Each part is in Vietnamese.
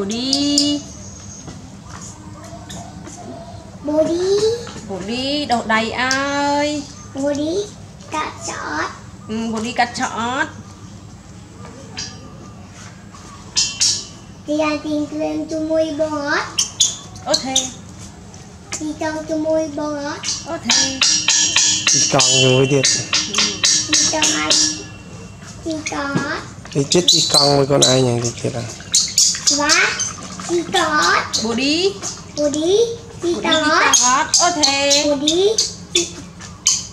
บอดี้บอดี้ดอกไดอ้ายบอดี้กัดช็อตบอดี้กัดช็อตที่ยาตีเกลือจุ่มมวยบอดโอเคที่กองอยู่เด็ดที่กองไอ้ที่กองไอ้เจ็ดที่กองไว้ก่อนไอ้อย่างที่เกิด Quá, chị cọt. Bồ đi. Bồ đi, chị cọt. Ô thề. Bồ đi.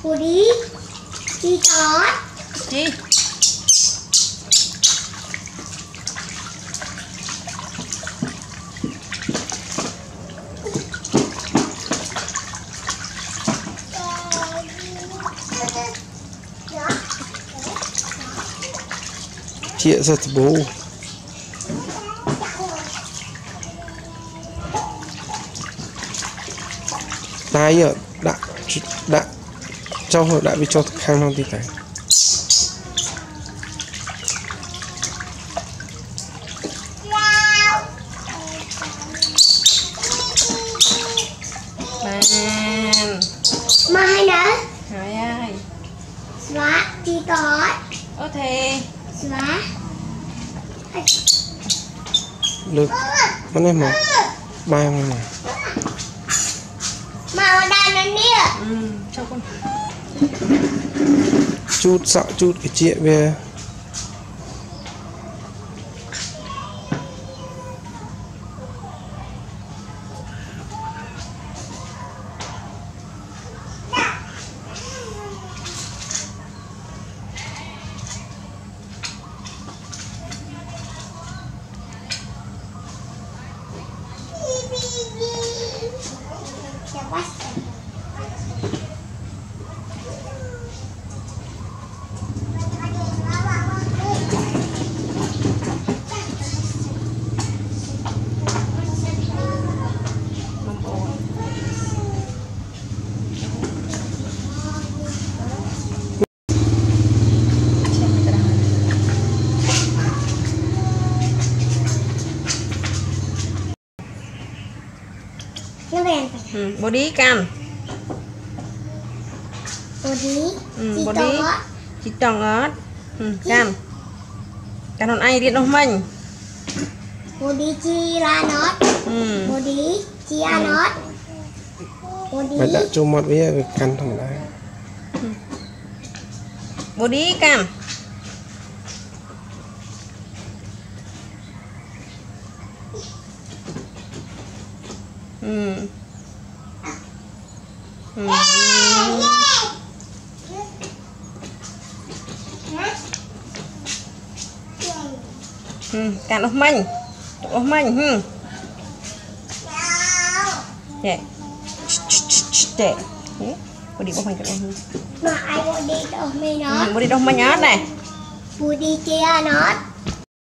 Bồ đi, chị cọt. Chị. Chị ạ rất bố. Tay ở đã cho họ đã bị cho khang không thì phải mai nữa trời ơi xóa chi tối ô thì xóa được con em mà mai mà chút sợ chút cái chuyện về body cam body chỉ tròn ớt cam cam còn ai điện đâu mình body chi là nốt body chi là nốt body đã chung một với cam thằng này body cam cả đốt manh để bố đi đốt manh mà ai bố đi đốt manh nó bố đi đốt manh nhát này bố đi chia nó